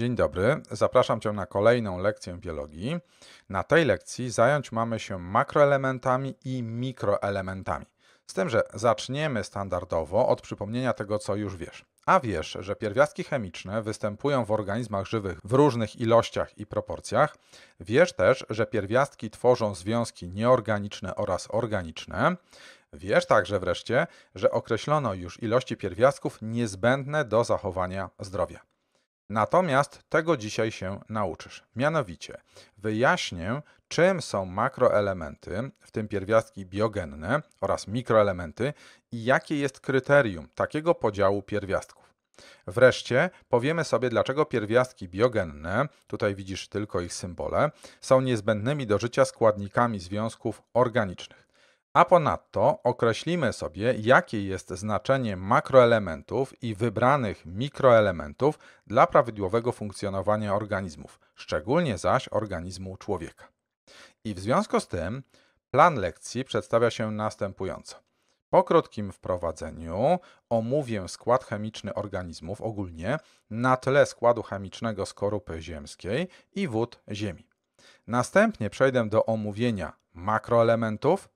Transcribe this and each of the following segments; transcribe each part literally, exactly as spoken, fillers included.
Dzień dobry, zapraszam Cię na kolejną lekcję biologii. Na tej lekcji zająć mamy się makroelementami i mikroelementami. Z tym, że zaczniemy standardowo od przypomnienia tego, co już wiesz. A wiesz, że pierwiastki chemiczne występują w organizmach żywych w różnych ilościach i proporcjach. Wiesz też, że pierwiastki tworzą związki nieorganiczne oraz organiczne. Wiesz także wreszcie, że określono już ilości pierwiastków niezbędne do zachowania zdrowia. Natomiast tego dzisiaj się nauczysz. Mianowicie wyjaśnię, czym są makroelementy, w tym pierwiastki biogenne oraz mikroelementy i jakie jest kryterium takiego podziału pierwiastków. Wreszcie powiemy sobie, dlaczego pierwiastki biogenne, tutaj widzisz tylko ich symbole, są niezbędnymi do życia składnikami związków organicznych. A ponadto określimy sobie, jakie jest znaczenie makroelementów i wybranych mikroelementów dla prawidłowego funkcjonowania organizmów, szczególnie zaś organizmu człowieka. I w związku z tym plan lekcji przedstawia się następująco. Po krótkim wprowadzeniu omówię skład chemiczny organizmów ogólnie na tle składu chemicznego skorupy ziemskiej i wód Ziemi. Następnie przejdę do omówienia makroelementów,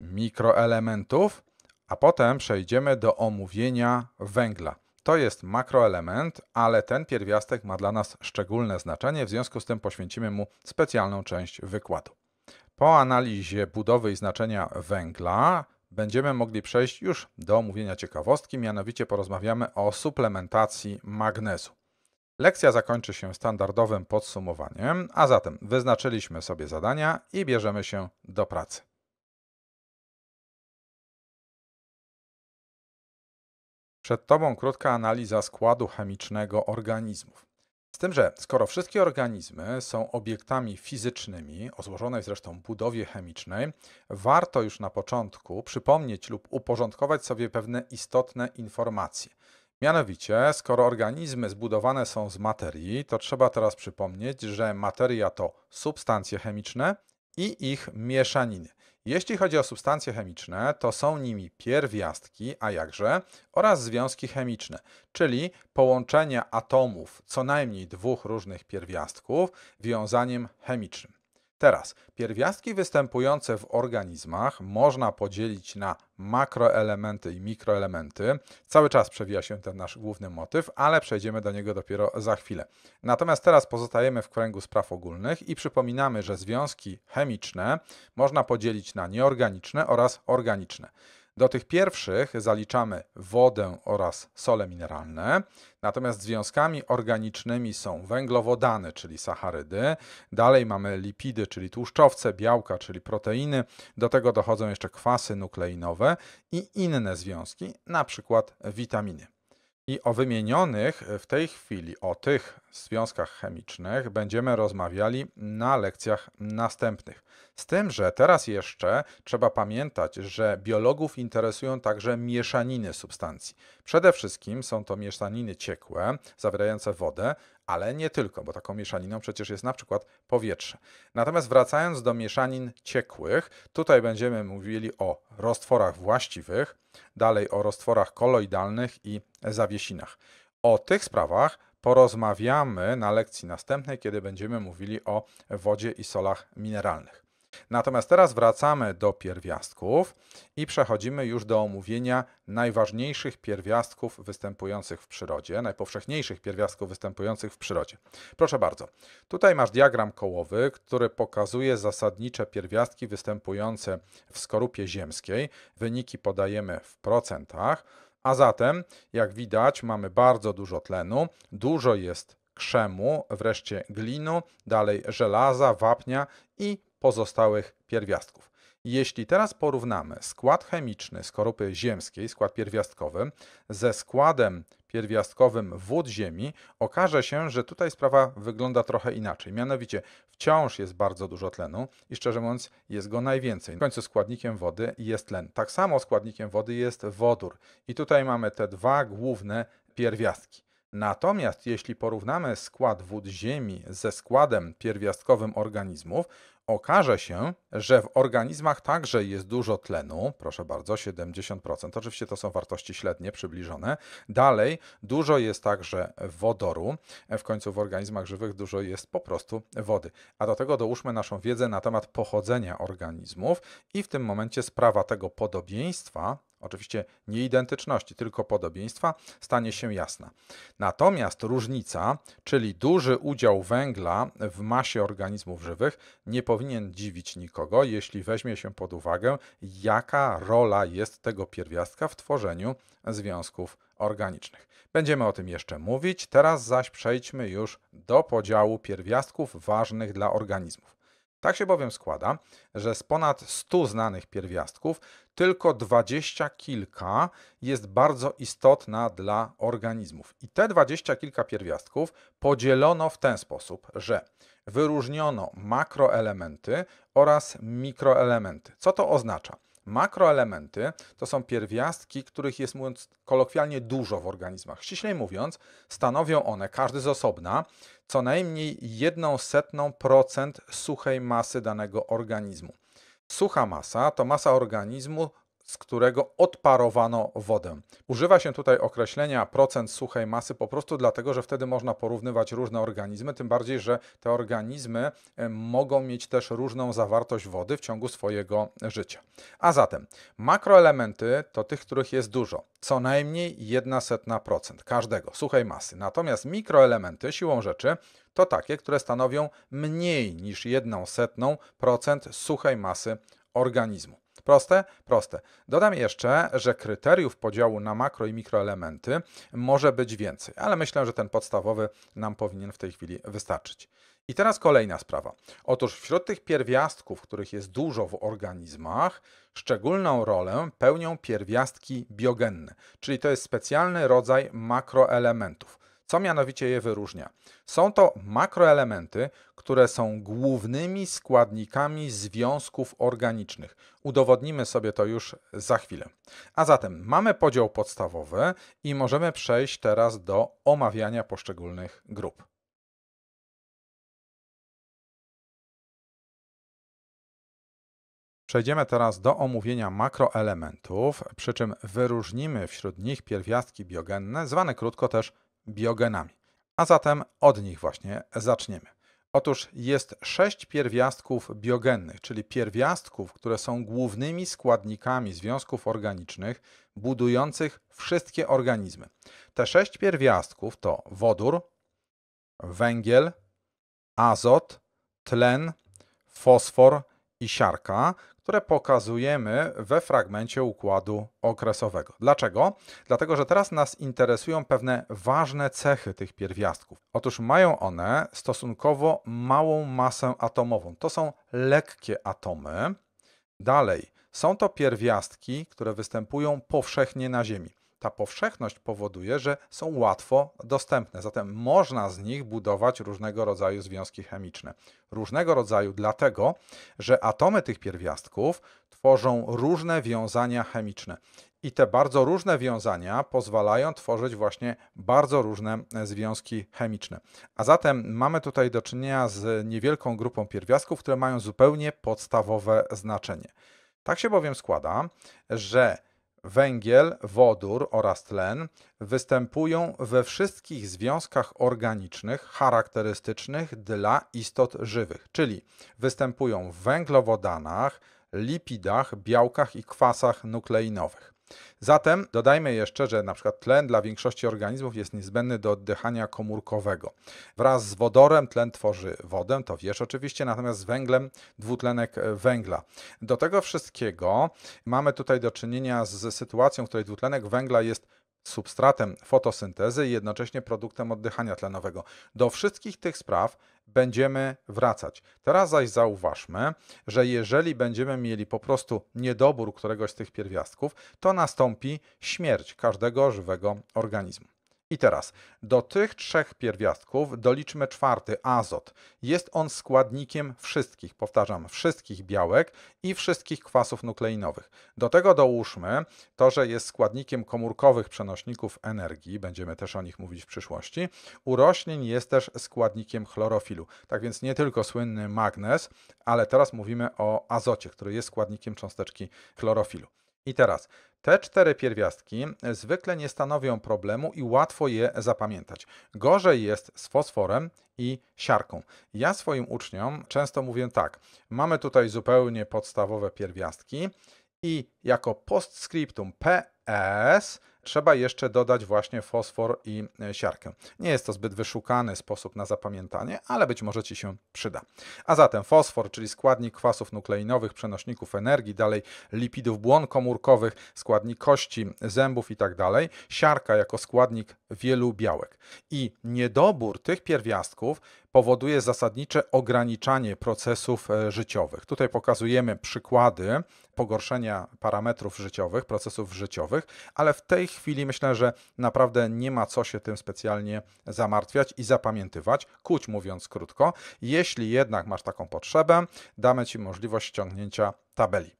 mikroelementów, a potem przejdziemy do omówienia węgla. To jest makroelement, ale ten pierwiastek ma dla nas szczególne znaczenie, w związku z tym poświęcimy mu specjalną część wykładu. Po analizie budowy i znaczenia węgla będziemy mogli przejść już do omówienia ciekawostki, mianowicie porozmawiamy o suplementacji magnezu. Lekcja zakończy się standardowym podsumowaniem, a zatem wyznaczyliśmy sobie zadania i bierzemy się do pracy. Przed Tobą krótka analiza składu chemicznego organizmów. Z tym, że skoro wszystkie organizmy są obiektami fizycznymi, o złożonej zresztą budowie chemicznej, warto już na początku przypomnieć lub uporządkować sobie pewne istotne informacje. Mianowicie, skoro organizmy zbudowane są z materii, to trzeba teraz przypomnieć, że materia to substancje chemiczne i ich mieszaniny. Jeśli chodzi o substancje chemiczne, to są nimi pierwiastki, a jakże, oraz związki chemiczne, czyli połączenia atomów co najmniej dwóch różnych pierwiastków wiązaniem chemicznym. Teraz, pierwiastki występujące w organizmach można podzielić na makroelementy i mikroelementy. Cały czas przewija się ten nasz główny motyw, ale przejdziemy do niego dopiero za chwilę. Natomiast teraz pozostajemy w kręgu spraw ogólnych i przypominamy, że związki chemiczne można podzielić na nieorganiczne oraz organiczne. Do tych pierwszych zaliczamy wodę oraz sole mineralne, natomiast związkami organicznymi są węglowodany, czyli sacharydy, dalej mamy lipidy, czyli tłuszczowce, białka, czyli proteiny, do tego dochodzą jeszcze kwasy nukleinowe i inne związki, na przykład witaminy. I o wymienionych w tej chwili, o tych związkach chemicznych będziemy rozmawiali na lekcjach następnych. Z tym, że teraz jeszcze trzeba pamiętać, że biologów interesują także mieszaniny substancji. Przede wszystkim są to mieszaniny ciekłe, zawierające wodę, ale nie tylko, bo taką mieszaniną przecież jest na przykład powietrze. Natomiast wracając do mieszanin ciekłych, tutaj będziemy mówili o roztworach właściwych, dalej o roztworach koloidalnych i zawiesinach. O tych sprawach porozmawiamy na lekcji następnej, kiedy będziemy mówili o wodzie i solach mineralnych. Natomiast teraz wracamy do pierwiastków i przechodzimy już do omówienia najważniejszych pierwiastków występujących w przyrodzie, najpowszechniejszych pierwiastków występujących w przyrodzie. Proszę bardzo, tutaj masz diagram kołowy, który pokazuje zasadnicze pierwiastki występujące w skorupie ziemskiej. Wyniki podajemy w procentach, a zatem jak widać mamy bardzo dużo tlenu, dużo jest krzemu, wreszcie glinu, dalej żelaza, wapnia i pozostałych pierwiastków. Jeśli teraz porównamy skład chemiczny skorupy ziemskiej, skład pierwiastkowy, ze składem pierwiastkowym wód Ziemi, okaże się, że tutaj sprawa wygląda trochę inaczej. Mianowicie wciąż jest bardzo dużo tlenu i szczerze mówiąc jest go najwięcej. W końcu składnikiem wody jest tlen. Tak samo składnikiem wody jest wodór. I tutaj mamy te dwa główne pierwiastki. Natomiast jeśli porównamy skład wód Ziemi ze składem pierwiastkowym organizmów, Okaże się, że w organizmach także jest dużo tlenu, proszę bardzo, siedemdziesiąt procent, oczywiście to są wartości średnie, przybliżone. Dalej dużo jest także wodoru, w końcu w organizmach żywych dużo jest po prostu wody. A do tego dołóżmy naszą wiedzę na temat pochodzenia organizmów i w tym momencie sprawa tego podobieństwa, oczywiście nie identyczności, tylko podobieństwa, stanie się jasna. Natomiast różnica, czyli duży udział węgla w masie organizmów żywych, nie powinien dziwić nikogo, jeśli weźmie się pod uwagę, jaka rola jest tego pierwiastka w tworzeniu związków organicznych. Będziemy o tym jeszcze mówić, teraz zaś przejdźmy już do podziału pierwiastków ważnych dla organizmów. Tak się bowiem składa, że z ponad stu znanych pierwiastków tylko dwadzieścia kilka jest bardzo istotna dla organizmów. I te dwadzieścia kilka pierwiastków podzielono w ten sposób, że wyróżniono makroelementy oraz mikroelementy. Co to oznacza? Makroelementy to są pierwiastki, których jest, mówiąc kolokwialnie, dużo w organizmach. Ściślej mówiąc, stanowią one, każdy z osobna, co najmniej jedną setną procent suchej masy danego organizmu. Sucha masa to masa organizmu, z którego odparowano wodę. Używa się tutaj określenia procent suchej masy po prostu dlatego, że wtedy można porównywać różne organizmy, tym bardziej, że te organizmy mogą mieć też różną zawartość wody w ciągu swojego życia. A zatem makroelementy to tych, których jest dużo, co najmniej jedna setna procent każdego suchej masy. Natomiast mikroelementy siłą rzeczy to takie, które stanowią mniej niż jedną setną procent suchej masy organizmu. Proste? Proste. Dodam jeszcze, że kryteriów podziału na makro i mikroelementy może być więcej, ale myślę, że ten podstawowy nam powinien w tej chwili wystarczyć. I teraz kolejna sprawa. Otóż wśród tych pierwiastków, których jest dużo w organizmach, szczególną rolę pełnią pierwiastki biogenne, czyli to jest specjalny rodzaj makroelementów. Co mianowicie je wyróżnia? Są to makroelementy, które są głównymi składnikami związków organicznych. Udowodnimy sobie to już za chwilę. A zatem mamy podział podstawowy i możemy przejść teraz do omawiania poszczególnych grup. Przejdziemy teraz do omówienia makroelementów, przy czym wyróżnimy wśród nich pierwiastki biogenne, zwane krótko też biogenami. A zatem od nich właśnie zaczniemy. Otóż jest sześć pierwiastków biogennych, czyli pierwiastków, które są głównymi składnikami związków organicznych budujących wszystkie organizmy. Te sześć pierwiastków to wodór, węgiel, azot, tlen, fosfor i siarka, które pokazujemy we fragmencie układu okresowego. Dlaczego? Dlatego, że teraz nas interesują pewne ważne cechy tych pierwiastków. Otóż mają one stosunkowo małą masę atomową. To są lekkie atomy. Dalej, są to pierwiastki, które występują powszechnie na Ziemi. Ta powszechność powoduje, że są łatwo dostępne, zatem można z nich budować różnego rodzaju związki chemiczne. Różnego rodzaju dlatego, że atomy tych pierwiastków tworzą różne wiązania chemiczne. I te bardzo różne wiązania pozwalają tworzyć właśnie bardzo różne związki chemiczne. A zatem mamy tutaj do czynienia z niewielką grupą pierwiastków, które mają zupełnie podstawowe znaczenie. Tak się bowiem składa, że węgiel, wodór oraz tlen występują we wszystkich związkach organicznych charakterystycznych dla istot żywych, czyli występują w węglowodanach, lipidach, białkach i kwasach nukleinowych. Zatem dodajmy jeszcze, że na przykład tlen dla większości organizmów jest niezbędny do oddychania komórkowego. Wraz z wodorem tlen tworzy wodę, to wiesz oczywiście, natomiast z węglem dwutlenek węgla. Do tego wszystkiego mamy tutaj do czynienia z sytuacją, w której dwutlenek węgla jest substratem fotosyntezy i jednocześnie produktem oddychania tlenowego. Do wszystkich tych spraw będziemy wracać. Teraz zaś zauważmy, że jeżeli będziemy mieli po prostu niedobór któregoś z tych pierwiastków, to nastąpi śmierć każdego żywego organizmu. I teraz do tych trzech pierwiastków doliczmy czwarty, azot. Jest on składnikiem wszystkich, powtarzam, wszystkich białek i wszystkich kwasów nukleinowych. Do tego dołóżmy to, że jest składnikiem komórkowych przenośników energii, będziemy też o nich mówić w przyszłości. U roślin jest też składnikiem chlorofilu. Tak więc nie tylko słynny magnez, ale teraz mówimy o azocie, który jest składnikiem cząsteczki chlorofilu. I teraz te cztery pierwiastki zwykle nie stanowią problemu i łatwo je zapamiętać. Gorzej jest z fosforem i siarką. Ja swoim uczniom często mówię tak, mamy tutaj zupełnie podstawowe pierwiastki i jako postscriptum P S trzeba jeszcze dodać właśnie fosfor i siarkę. Nie jest to zbyt wyszukany sposób na zapamiętanie, ale być może Ci się przyda. A zatem fosfor, czyli składnik kwasów nukleinowych, przenośników energii, dalej lipidów błon komórkowych, składnik kości, zębów i tak dalej. Siarka jako składnik wielu białek. I niedobór tych pierwiastków powoduje zasadnicze ograniczanie procesów życiowych. Tutaj pokazujemy przykłady pogorszenia parametrów życiowych, procesów życiowych, ale w tej chwili myślę, że naprawdę nie ma co się tym specjalnie zamartwiać i zapamiętywać, kuć mówiąc krótko. Jeśli jednak masz taką potrzebę, damy Ci możliwość ściągnięcia tabeli.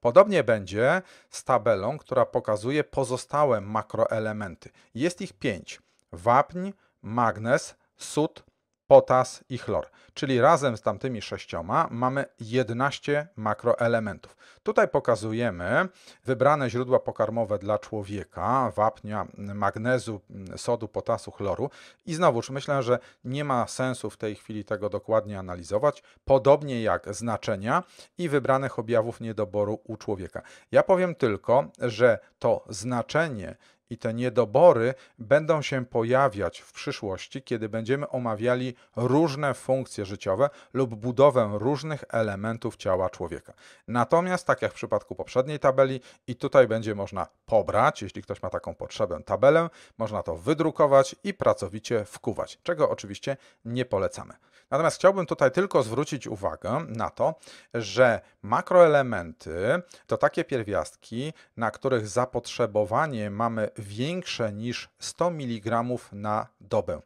Podobnie będzie z tabelą, która pokazuje pozostałe makroelementy. Jest ich pięć. Wapń, magnez, sód, potas i chlor, czyli razem z tamtymi sześcioma mamy jedenaście makroelementów. Tutaj pokazujemy wybrane źródła pokarmowe dla człowieka, wapnia, magnezu, sodu, potasu, chloru i znowuż myślę, że nie ma sensu w tej chwili tego dokładnie analizować, podobnie jak znaczenia i wybranych objawów niedoboru u człowieka. Ja powiem tylko, że to znaczenie i te niedobory będą się pojawiać w przyszłości, kiedy będziemy omawiali różne funkcje życiowe lub budowę różnych elementów ciała człowieka. Natomiast, tak jak w przypadku poprzedniej tabeli, i tutaj będzie można pobrać, jeśli ktoś ma taką potrzebę, tabelę, można to wydrukować i pracowicie wkuwać, czego oczywiście nie polecamy. Natomiast chciałbym tutaj tylko zwrócić uwagę na to, że makroelementy to takie pierwiastki, na których zapotrzebowanie mamy większe niż sto miligramów na dobę.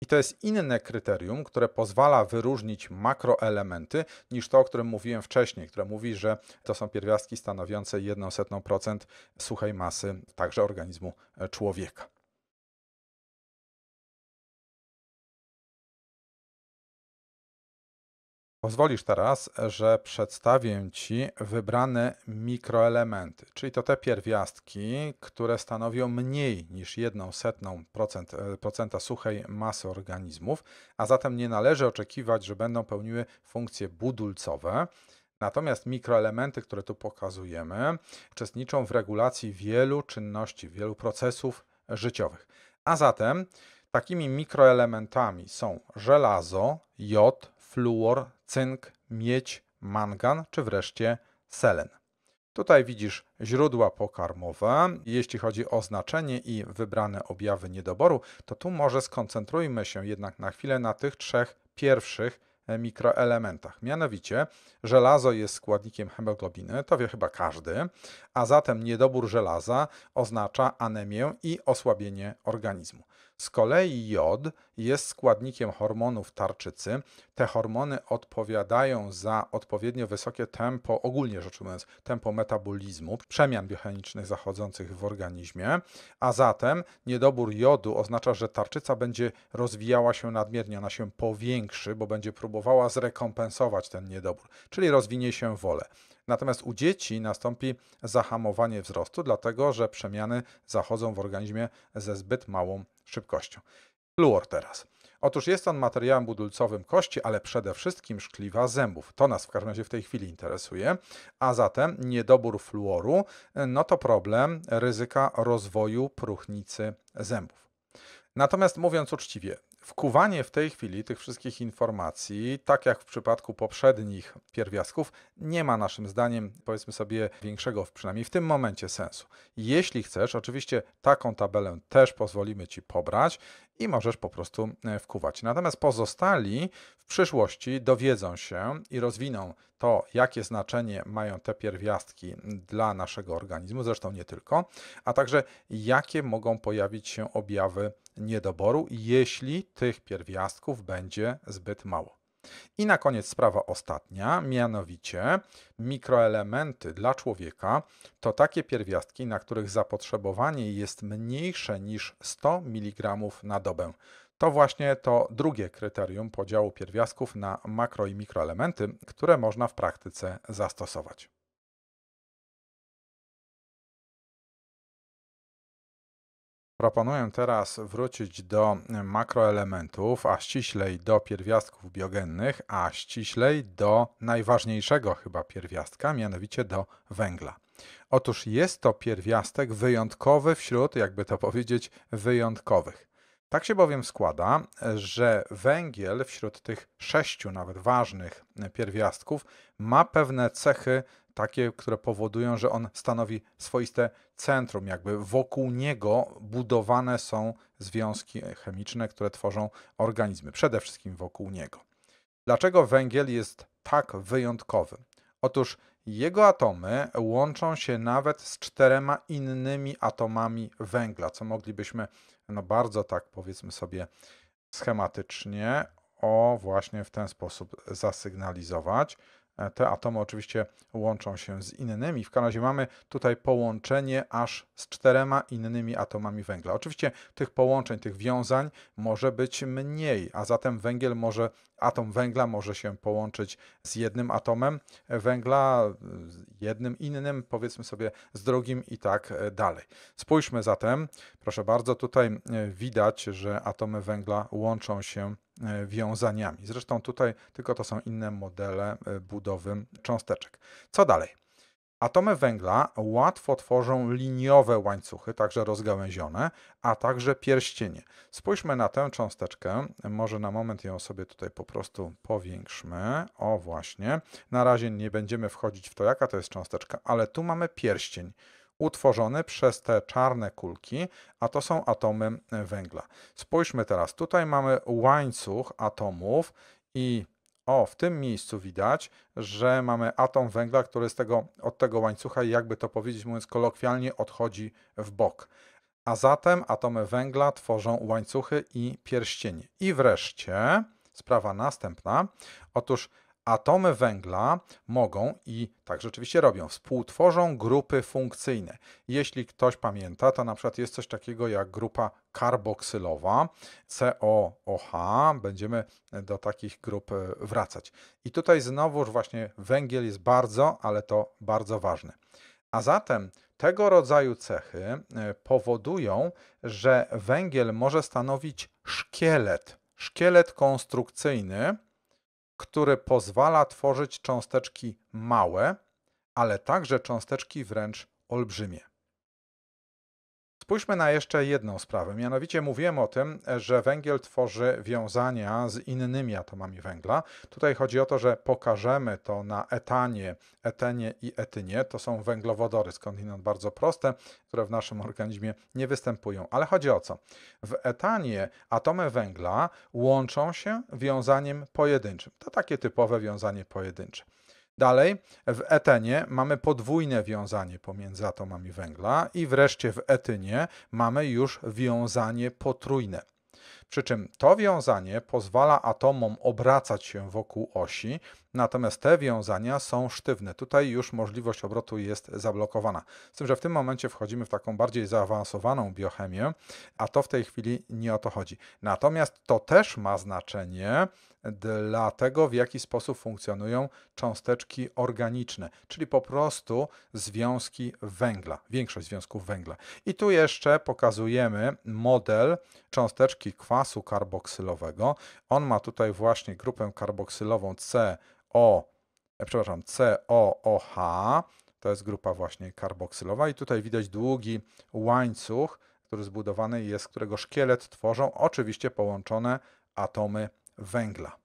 I to jest inne kryterium, które pozwala wyróżnić makroelementy niż to, o którym mówiłem wcześniej, które mówi, że to są pierwiastki stanowiące zero przecinek jeden procent suchej masy także organizmu człowieka. Pozwolisz teraz, że przedstawię Ci wybrane mikroelementy, czyli to te pierwiastki, które stanowią mniej niż zero przecinek jeden procent suchej masy organizmów, a zatem nie należy oczekiwać, że będą pełniły funkcje budulcowe. Natomiast mikroelementy, które tu pokazujemy, uczestniczą w regulacji wielu czynności, wielu procesów życiowych. A zatem takimi mikroelementami są żelazo, jod, fluor, cynk, miedź, mangan czy wreszcie selen. Tutaj widzisz źródła pokarmowe. Jeśli chodzi o znaczenie i wybrane objawy niedoboru, to tu może skoncentrujmy się jednak na chwilę na tych trzech pierwszych mikroelementach. Mianowicie żelazo jest składnikiem hemoglobiny, to wie chyba każdy, a zatem niedobór żelaza oznacza anemię i osłabienie organizmu. Z kolei jod jest składnikiem hormonów tarczycy. Te hormony odpowiadają za odpowiednio wysokie tempo, ogólnie rzecz ujmując, tempo metabolizmu, przemian biochemicznych zachodzących w organizmie, a zatem niedobór jodu oznacza, że tarczyca będzie rozwijała się nadmiernie, ona się powiększy, bo będzie próbowała zrekompensować ten niedobór, czyli rozwinie się wolę. Natomiast u dzieci nastąpi zahamowanie wzrostu, dlatego że przemiany zachodzą w organizmie ze zbyt małą szybkością. Fluor teraz. Otóż jest on materiałem budulcowym kości, ale przede wszystkim szkliwa zębów. To nas w każdym razie w tej chwili interesuje. A zatem niedobór fluoru, no to problem ryzyka rozwoju próchnicy zębów. Natomiast mówiąc uczciwie, wkuwanie w tej chwili tych wszystkich informacji, tak jak w przypadku poprzednich pierwiastków, nie ma naszym zdaniem, powiedzmy sobie, większego, przynajmniej w tym momencie, sensu. Jeśli chcesz, oczywiście taką tabelę też pozwolimy Ci pobrać i możesz po prostu wkuwać. Natomiast pozostali w przyszłości dowiedzą się i rozwiną to, jakie znaczenie mają te pierwiastki dla naszego organizmu, zresztą nie tylko, a także jakie mogą pojawić się objawy niedoboru, jeśli tych pierwiastków będzie zbyt mało. I na koniec sprawa ostatnia, mianowicie mikroelementy dla człowieka to takie pierwiastki, na których zapotrzebowanie jest mniejsze niż sto miligramów na dobę. To właśnie to drugie kryterium podziału pierwiastków na makro i mikroelementy, które można w praktyce zastosować. Proponuję teraz wrócić do makroelementów, a ściślej do pierwiastków biogennych, a ściślej do najważniejszego chyba pierwiastka, mianowicie do węgla. Otóż jest to pierwiastek wyjątkowy wśród, jakby to powiedzieć, wyjątkowych. Tak się bowiem składa, że węgiel wśród tych sześciu nawet ważnych pierwiastków ma pewne cechy takie, które powodują, że on stanowi swoiste centrum, jakby wokół niego budowane są związki chemiczne, które tworzą organizmy, przede wszystkim wokół niego. Dlaczego węgiel jest tak wyjątkowy? Otóż jego atomy łączą się nawet z czterema innymi atomami węgla, co moglibyśmy no bardzo tak powiedzmy sobie schematycznie, o właśnie w ten sposób zasygnalizować. Te atomy oczywiście łączą się z innymi. W każdym razie mamy tutaj połączenie aż z czterema innymi atomami węgla. Oczywiście tych połączeń, tych wiązań może być mniej, a zatem węgiel może, atom węgla może się połączyć z jednym atomem węgla, jednym innym, powiedzmy sobie z drugim i tak dalej. Spójrzmy zatem, proszę bardzo, tutaj widać, że atomy węgla łączą się wiązaniami. Zresztą tutaj tylko to są inne modele budowy cząsteczek. Co dalej? Atomy węgla łatwo tworzą liniowe łańcuchy, także rozgałęzione, a także pierścienie. Spójrzmy na tę cząsteczkę, może na moment ją sobie tutaj po prostu powiększmy. O właśnie, na razie nie będziemy wchodzić w to, jaka to jest cząsteczka, ale tu mamy pierścień utworzony przez te czarne kulki, a to są atomy węgla. Spójrzmy teraz, tutaj mamy łańcuch atomów i o, w tym miejscu widać, że mamy atom węgla, który z tego, od tego łańcucha, jakby to powiedzieć, mówiąc kolokwialnie, odchodzi w bok. A zatem atomy węgla tworzą łańcuchy i pierścienie. I wreszcie sprawa następna. Otóż atomy węgla mogą i tak rzeczywiście robią, współtworzą grupy funkcyjne. Jeśli ktoś pamięta, to na przykład jest coś takiego jak grupa karboksylowa, C O O H, będziemy do takich grup wracać. I tutaj znowuż właśnie węgiel jest bardzo, ale to bardzo ważny. A zatem tego rodzaju cechy powodują, że węgiel może stanowić szkielet, szkielet konstrukcyjny, który pozwala tworzyć cząsteczki małe, ale także cząsteczki wręcz olbrzymie. Spójrzmy na jeszcze jedną sprawę, mianowicie mówiłem o tym, że węgiel tworzy wiązania z innymi atomami węgla. Tutaj chodzi o to, że pokażemy to na etanie, etenie i etynie. To są węglowodory, skądinąd bardzo proste, które w naszym organizmie nie występują. Ale chodzi o co? W etanie atomy węgla łączą się wiązaniem pojedynczym. To takie typowe wiązanie pojedyncze. Dalej, w etenie mamy podwójne wiązanie pomiędzy atomami węgla i wreszcie w etynie mamy już wiązanie potrójne. Przy czym to wiązanie pozwala atomom obracać się wokół osi, natomiast te wiązania są sztywne. Tutaj już możliwość obrotu jest zablokowana. Z tym, że w tym momencie wchodzimy w taką bardziej zaawansowaną biochemię, a to w tej chwili nie o to chodzi. Natomiast to też ma znaczenie dla tego, w jaki sposób funkcjonują cząsteczki organiczne, czyli po prostu związki węgla, większość związków węgla. I tu jeszcze pokazujemy model cząsteczki kwasu karboksylowego. On ma tutaj właśnie grupę karboksylową C O, przepraszam, C O O H, to jest grupa właśnie karboksylowa i tutaj widać długi łańcuch, który zbudowany jest, którego szkielet tworzą oczywiście połączone atomy węgla.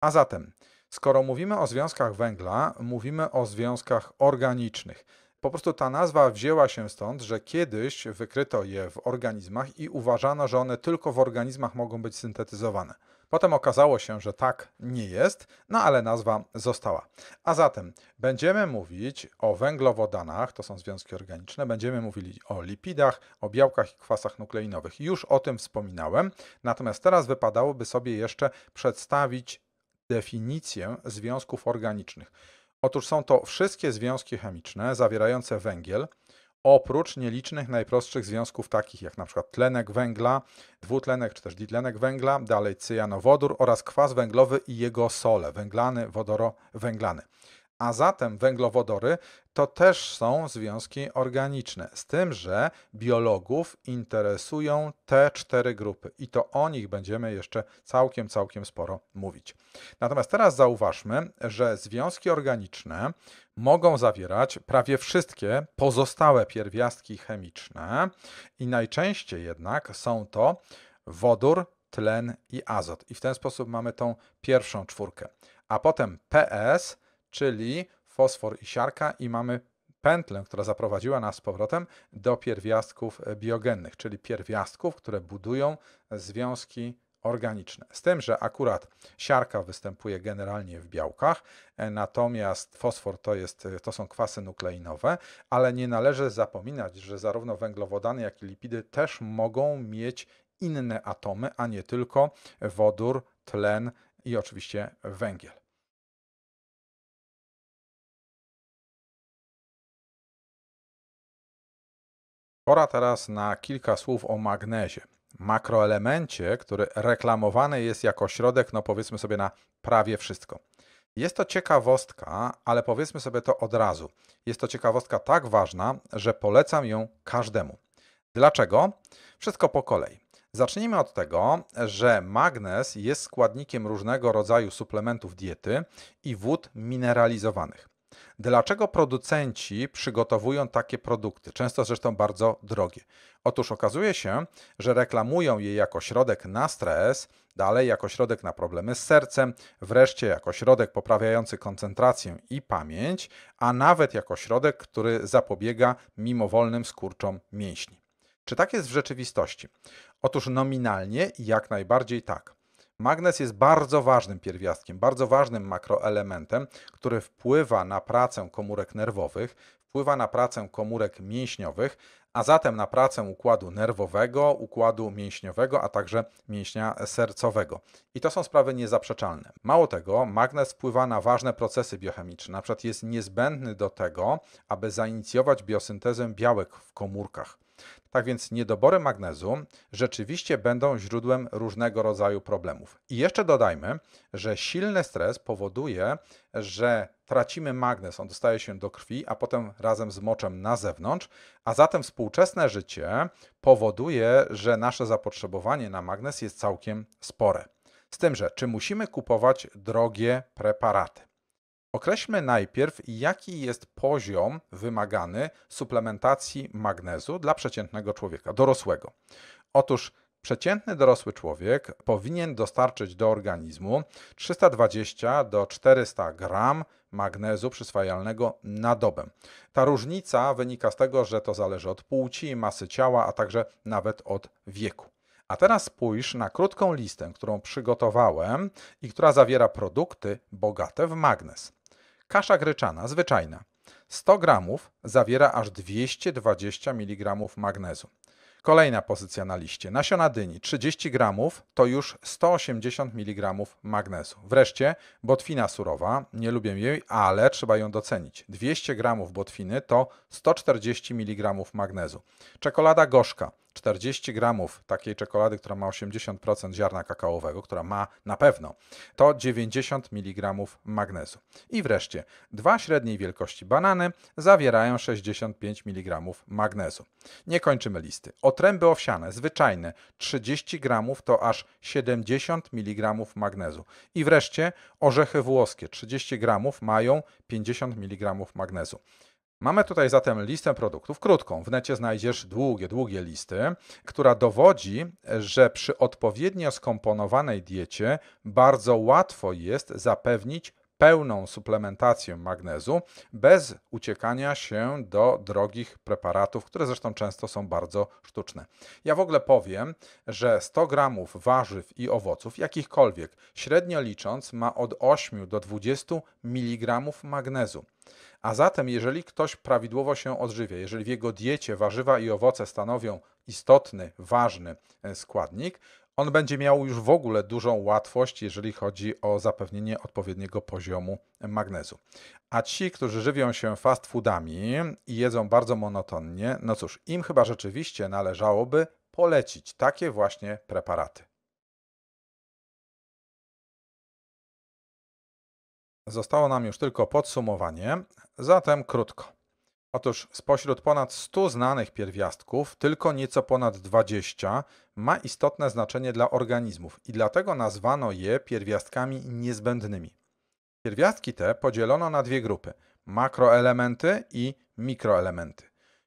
A zatem, skoro mówimy o związkach węgla, mówimy o związkach organicznych. Po prostu ta nazwa wzięła się stąd, że kiedyś wykryto je w organizmach i uważano, że one tylko w organizmach mogą być syntetyzowane. Potem okazało się, że tak nie jest, no ale nazwa została. A zatem będziemy mówić o węglowodanach, to są związki organiczne, będziemy mówili o lipidach, o białkach i kwasach nukleinowych. Już o tym wspominałem, natomiast teraz wypadałoby sobie jeszcze przedstawić definicję związków organicznych. Otóż są to wszystkie związki chemiczne zawierające węgiel, oprócz nielicznych najprostszych związków takich jak na przykład tlenek węgla, dwutlenek czy też ditlenek węgla, dalej cyjanowodór oraz kwas węglowy i jego sole, węglany, wodorowęglany. A zatem węglowodory to też są związki organiczne, z tym, że biologów interesują te cztery grupy i to o nich będziemy jeszcze całkiem, całkiem sporo mówić. Natomiast teraz zauważmy, że związki organiczne mogą zawierać prawie wszystkie pozostałe pierwiastki chemiczne i najczęściej jednak są to wodór, tlen i azot. I w ten sposób mamy tą pierwszą czwórkę. A potem P S, czyli fosfor i siarka i mamy pętlę, która zaprowadziła nas z powrotem do pierwiastków biogennych, czyli pierwiastków, które budują związki organiczne. Z tym, że akurat siarka występuje generalnie w białkach, natomiast fosfor to, jest, to są kwasy nukleinowe, ale nie należy zapominać, że zarówno węglowodany, jak i lipidy też mogą mieć inne atomy, a nie tylko wodór, tlen i oczywiście węgiel. Pora teraz na kilka słów o magnezie. Makroelemencie, który reklamowany jest jako środek, no powiedzmy sobie, na prawie wszystko. Jest to ciekawostka, ale powiedzmy sobie to od razu. Jest to ciekawostka tak ważna, że polecam ją każdemu. Dlaczego? Wszystko po kolei. Zacznijmy od tego, że magnez jest składnikiem różnego rodzaju suplementów diety i wód mineralizowanych. Dlaczego producenci przygotowują takie produkty, często zresztą bardzo drogie? Otóż okazuje się, że reklamują je jako środek na stres, dalej jako środek na problemy z sercem, wreszcie jako środek poprawiający koncentrację i pamięć, a nawet jako środek, który zapobiega mimowolnym skurczom mięśni. Czy tak jest w rzeczywistości? Otóż nominalnie jak najbardziej tak. Magnez jest bardzo ważnym pierwiastkiem, bardzo ważnym makroelementem, który wpływa na pracę komórek nerwowych, wpływa na pracę komórek mięśniowych, a zatem na pracę układu nerwowego, układu mięśniowego, a także mięśnia sercowego. I to są sprawy niezaprzeczalne. Mało tego, magnez wpływa na ważne procesy biochemiczne. Na przykład jest niezbędny do tego, aby zainicjować biosyntezę białek w komórkach. Tak więc niedobory magnezu rzeczywiście będą źródłem różnego rodzaju problemów. I jeszcze dodajmy, że silny stres powoduje, że tracimy magnez, on dostaje się do krwi, a potem razem z moczem na zewnątrz, a zatem współczesne życie powoduje, że nasze zapotrzebowanie na magnez jest całkiem spore. Z tym, że czy musimy kupować drogie preparaty? Określmy najpierw, jaki jest poziom wymagany suplementacji magnezu dla przeciętnego człowieka, dorosłego. Otóż przeciętny dorosły człowiek powinien dostarczyć do organizmu trzysta dwadzieścia do czterystu gramów magnezu przyswajalnego na dobę. Ta różnica wynika z tego, że to zależy od płci, masy ciała, a także nawet od wieku. A teraz spójrz na krótką listę, którą przygotowałem i która zawiera produkty bogate w magnez. Kasza gryczana, zwyczajna, sto gramów zawiera aż dwieście dwadzieścia miligramów magnezu. Kolejna pozycja na liście, nasiona dyni, trzydzieści gramów to już sto osiemdziesiąt miligramów magnezu. Wreszcie botwina surowa, nie lubię jej, ale trzeba ją docenić. dwieście gramów botwiny to sto czterdzieści miligramów magnezu. Czekolada gorzka, czterdzieści gramów takiej czekolady, która ma osiemdziesiąt procent ziarna kakaowego, która ma na pewno, to dziewięćdziesiąt miligramów magnezu. I wreszcie dwa średniej wielkości banany zawierają sześćdziesiąt pięć miligramów magnezu. Nie kończymy listy. Otręby owsiane, zwyczajne, trzydzieści gramów to aż siedemdziesiąt miligramów magnezu. I wreszcie orzechy włoskie, trzydzieści gramów mają pięćdziesiąt miligramów magnezu. Mamy tutaj zatem listę produktów, krótką, w necie znajdziesz długie, długie listy, która dowodzi, że przy odpowiednio skomponowanej diecie bardzo łatwo jest zapewnić pełną suplementację magnezu bez uciekania się do drogich preparatów, które zresztą często są bardzo sztuczne. Ja w ogóle powiem, że sto gramów warzyw i owoców, jakichkolwiek, średnio licząc, ma od ośmiu do dwudziestu miligramów magnezu. A zatem, jeżeli ktoś prawidłowo się odżywia, jeżeli w jego diecie warzywa i owoce stanowią istotny, ważny składnik, on będzie miał już w ogóle dużą łatwość, jeżeli chodzi o zapewnienie odpowiedniego poziomu magnezu. A ci, którzy żywią się fast foodami i jedzą bardzo monotonnie, no cóż, im chyba rzeczywiście należałoby polecić takie właśnie preparaty. Zostało nam już tylko podsumowanie, zatem krótko. Otóż spośród ponad stu znanych pierwiastków, tylko nieco ponad dwadzieścia ma istotne znaczenie dla organizmów i dlatego nazwano je pierwiastkami niezbędnymi. Pierwiastki te podzielono na dwie grupy – makroelementy i mikroelementy.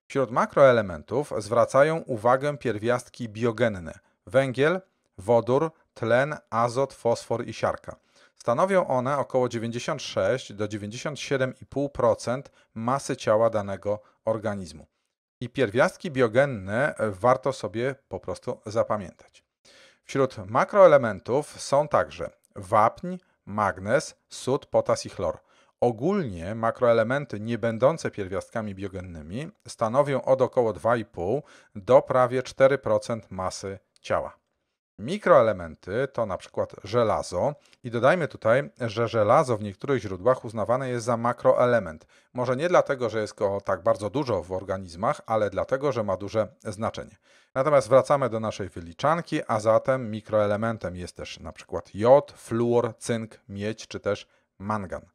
Wśród makroelementów zwracają uwagę pierwiastki biogenne – węgiel, wodór, tlen, azot, fosfor i siarka. Stanowią one około dziewięćdziesiąt sześć do dziewięćdziesięciu siedmiu i pół procent masy ciała danego organizmu. I pierwiastki biogenne warto sobie po prostu zapamiętać. Wśród makroelementów są także wapń, magnez, sód, potas i chlor. Ogólnie makroelementy nie będące pierwiastkami biogennymi stanowią od około dwóch i pół do prawie czterech procent masy ciała. Mikroelementy to na przykład żelazo i dodajmy tutaj, że żelazo w niektórych źródłach uznawane jest za makroelement. Może nie dlatego, że jest go tak bardzo dużo w organizmach, ale dlatego, że ma duże znaczenie. Natomiast wracamy do naszej wyliczanki, a zatem mikroelementem jest też na przykład jod, fluor, cynk, miedź czy też mangan.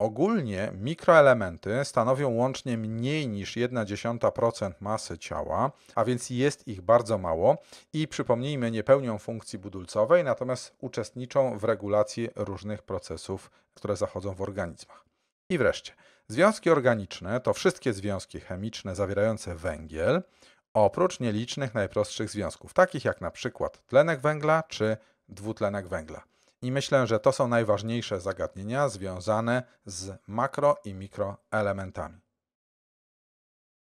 Ogólnie mikroelementy stanowią łącznie mniej niż zero przecinek jeden procent masy ciała, a więc jest ich bardzo mało i przypomnijmy, nie pełnią funkcji budulcowej, natomiast uczestniczą w regulacji różnych procesów, które zachodzą w organizmach. I wreszcie, związki organiczne to wszystkie związki chemiczne zawierające węgiel, oprócz nielicznych najprostszych związków, takich jak na przykład tlenek węgla czy dwutlenek węgla. I myślę, że to są najważniejsze zagadnienia związane z makro i mikroelementami.